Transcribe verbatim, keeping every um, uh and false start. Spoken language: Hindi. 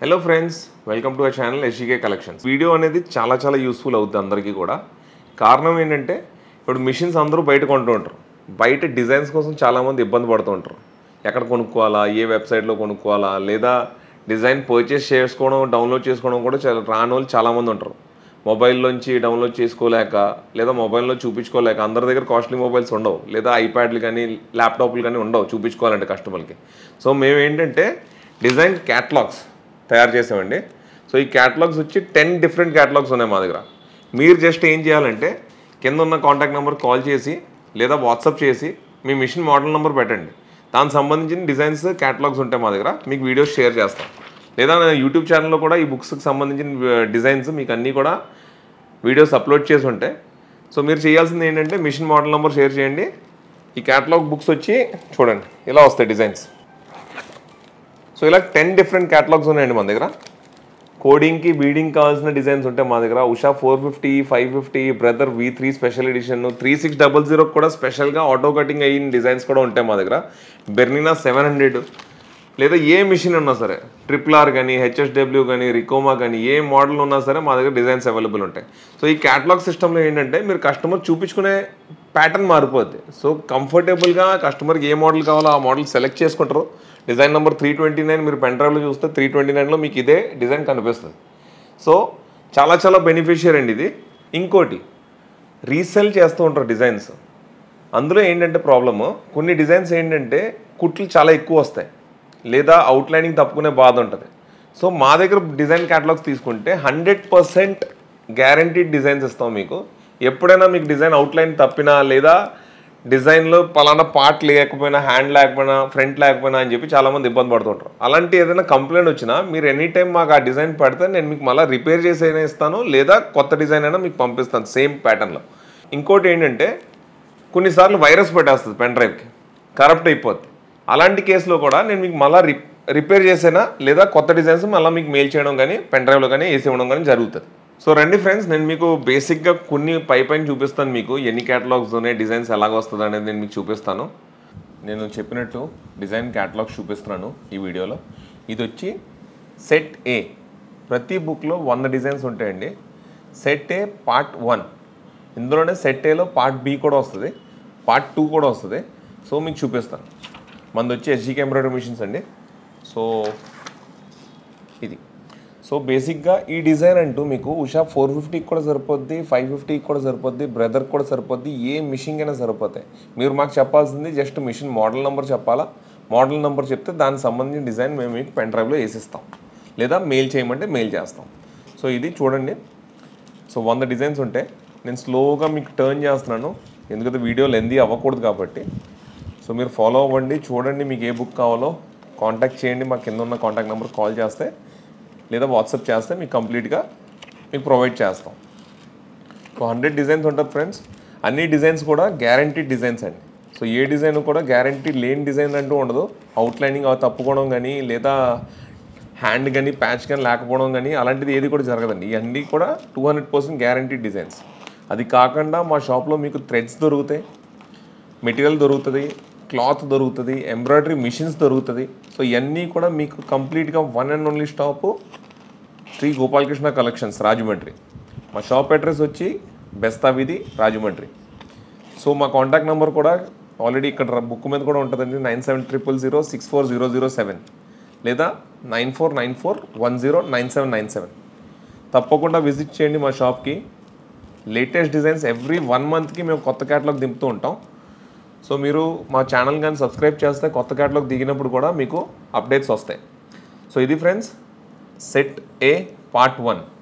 hello friends welcome to our channel SGK collections video అనేది చాలా చాలా యూస్ఫుల్ అవుతుంది అందరికీ కూడా కారణం ఏంటంటే ఇప్పుడు మెషిన్స్ అందరూ బయట కొంటూ ఉంటారు బయట డిజైన్స్ కోసం చాలా మంది ఇబ్బంది పడుతూ ఉంటారు ఎక్కడ కొనుక్కోవాలా ఏ వెబ్‌సైట్ లో కొనుక్కోవాలా లేదా డిజైన్ పర్చేస్ చేసుకోవడం డౌన్లోడ్ చేసుకోవడం కూడా చాలా రానోళ్ళు చాలా మంది ఉంటారు మొబైల్ నుంచి డౌన్లోడ్ చేసుకోలేక లేదా మొబైల్ లో చూపించుకోలేక అందరి దగ్గర కాస్ట్లీ మొబైల్స్ ఉండవు లేదా ఐప్యాడ్లు గాని ల్యాప్‌టాప్లు గాని ఉండవు చూపించుకోవాలంటే కస్టమర్ కి సో మేము ఏంటంటే డిజైన్ కేటలాగ్స్ तैयार చేసామండి సో ఈ కేటలాగ్స్ వచ్చి टेन డిఫరెంట్ కేటలాగ్స్ ఉన్నాయి మా దగ్గర మీరు జస్ట్ ఏం చేయాలంటే కింద ఉన్న కాంటాక్ట్ నంబర్ కాల్ చేసి లేదా వాట్సాప్ చేసి మీ మిషన్ మోడల్ నంబర్ పెట్టండి దానికి సంబంధించిన డిజైన్స్ కేటలాగ్స్ ఉంటాయి మా దగ్గర మీకు వీడియో షేర్ చేస్తాం లేదా నా YouTube ఛానల్ లో కూడా ఈ బుక్స్ కి సంబంధించిన డిజైన్స్ మీకు అన్ని కూడా వీడియోస్ అప్లోడ్ చేసి ఉంటాయి సో మీరు చేయాల్సింది ఏంటంటే మిషన్ మోడల్ నంబర్ షేర్ చేయండి ఈ కేటలాగ్ బుక్స్ వచ్చి చూడండి ఇలా వస్తాయి డిజైన్స్ सो इला टेन डिफरेंट कैटलॉग्स उन्नायंडि मन दग्गर कोडिंग की बीडिंग कावाल्सिन डिजाइन्स उंटायि मा दग्गर Usha four fifty five fifty Brother V three special edition three six double zero कूडा स्पेशल गा ऑटो कटिंग अयिन डिजाइन्स कूडा उंटायि मा दग्गर बर्निना सेवन हंड्रेड लेदा ये मशीन उन्ना सरे ट्रिपल आर गानी एचएसडब्ल्यू गानी रिकोमा गानी ये मॉडल उन्ना सरे मा दग्गर डिजाइन्स अवेलेबल उंटायि सो ई कैटलॉग सिस्टम लो एंटंटे मीरु कस्टमर चूपिंचुकुने पैटर्न मारिपोद्दी सो कंफर्टेबल गा कस्टमर की ए मॉडल कावालो आ मॉडल सेलेक्ट चेसुकुंटारु design number three twenty nine మీరు పెన్ డ్రైవ్ లో చూస్తే थ्री ट्वेंटी नाइन లో మీకు ఇదే డిజైన్ కనిపిస్తుంది సో చాలా చాలా బెనిఫిషియల్ అండి ఇది ఇంకోటి రీసెల్ చేస్తూ ఉంటారు డిజైన్స్ అందులో ఏంటంటే ప్రాబ్లమ్ కొన్ని డిజైన్స్ ఏంటంటే కుట్లు చాలా ఎక్కువ వస్తాయి లేదా అవుట్ లైనింగ్ తప్పుకునే బాధ ఉంటది సో మా దగ్గర డిజైన్ కేటలాగ్స్ తీసుకుంటే हंड्रेड परसेंट గ్యారెంటీడ్ డిజైన్స్ ఇస్తాం మీకు ఎప్పుడైనా మీకు డిజైన్ అవుట్ లైన్ తప్పినా లేదా डिजाइन पलाना पार्ट लेकिन हैंड लेकिन फ्रंट लेकिन चाला मंद इब्बंदी पड़ता अलांटी एदैना कंप्लेंट वच्चिना मीरु एनी टाइम डिजाइन पड़ते नेनु मीकु मल्ला रिपेयर चेसैना इस्तानु लेदा कोत्त डिजाइन अयिना मीकु पंपिस्तानु सेम पैटर्न लो इंकोटी एंटंटे कोन्निसार्लु वैरस पट्टेस्तुंदी पेन ड्राइव की करप्ट अयिपोद्दी अलांटी केस लो कूडा नेनु मीकु मल्ला रिपेयर चेसैना लेदा कोत्त डिजाइन्स मल्ला मीकु मेल चेयडम गानी पेन ड्राइव लो गानी एसी इव्वडम गानी जरुगुतुंदी सो रंडी फ्रेंड्स नेनु मीकु बेसिक गा कोन्नि पै पैन चूपिस्तानु मीकु एन्नि कैटलाग्स उन्नायि डिजाइन्स एला वस्तदि अनेदि नेनु मीकु चूपिस्तानु नेनु चेप्पिनट्टु डिजाइन कैटलाग्स चूपिस्तुन्नानु ई वीडियोलो इदि वच्ची सेट ए प्रति बुक लो हंड्रेड डिजाइन्स उंटायंडि सेट ए पार्ट वन इंदुलोने सेट ए लो पार्ट बी कूडा वस्तदि पार्ट टू कूडा वस्तदि सो मीकु चूपिस्तानु मनदि वच्ची एसजीके एंब्राइडरी मशीन्स अंडि सो इदि सो बेसिक ई डिजाइन अंटू मीकू उषा फोर फिफ्टी की सरपोद्दी फाइव फिफ्टी की सरपोद्दी ब्रदर की सरपोद्दी ये मशीन कना सरपोतायि मीरु माकु चेप्पाल्सिंदि जस्ट मशीन मॉडल नंबर चेप्पाला मॉडल नंबर चेप्ते दानि संबंधिंचिन डिजाइन मेमु मीकु पेन ड्राइव लो वेसिस्ताम लेदा मेल चेयमंटे मेल चेस्ताम सो इदी चूडंडि सो हंड्रेड डिजाइन्स उंटायि नेनु स्लोगा मीकु टर्न चेस्तुन्नानु एंदुकंटे वीडियो लेंदी अव्वकूडदु काबट्टी सो मीरु फॉलो अव्वंडि चूडंडि मीकु ए बुक कावालो कांटाक्ट चेयंडि मा किंद उन्न कांटाक्ट नंबर कॉल चेस्ते लेदा वाट्सअप చేస్తే మీకు కంప్లీట్ గా మీకు ప్రొవైడ్ చేస్తాం సో हंड्रेड డిజైన్స్ ఉంటారు ఫ్రెండ్స్ అన్ని డిజైన్స్ కూడా గ్యారెంటీడ్ డిజైన్స్ అండి సో ఏ డిజైన్ కూడా గ్యారెంటీ లేని డిజైన్ అంటూ ఉండదు అవుట్ లైనింగ్ తప్పుకోవడం గాని లేదా హ్యాండ్ గాని ప్యాచ్ గాని లేకపోవడం గాని అలాంటిది ఏది కూడా జరగదండి ఇవన్నీ కూడా two hundred percent guaranteed designs అది కాకుండా మా షాప్ లో మీకు థ్రెడ్స్ దొరుకుతాయి మెటీరియల్ దొరుకుతది క్లాత్ దొరుకుతది ఎంబ్రాయిడరీ మెషిన్స్ దొరుకుతది సో ఇవన్నీ కూడా మీకు కంప్లీట్ గా one and only stop Shri Gopalakrishna collections Rajahmundry मा शॉप एड्रेस वच्ची बेस्तावीधि राजमंड्री सो मा कांटाक्ट नंबर कूडा ऑलरेडी इक्कड़ बुक मीद कूडा उंटदंडि nine seven triple zero six four zero zero seven लेदा nine four nine four one zero nine seven nine seven तप्पकुंडा विजिट चेयंडि मा शॉप की latest designs every one month की मेमु कोत्त कैटलाग दिंपुतू उंटाम सो मीरु मा चैनल गानि सब्सक्राइब चेस्ते कोत्त कैटलाग दिगिनप्पुडु कूडा मीकु अपडेट्स वस्तायि सो इदी friends set A part one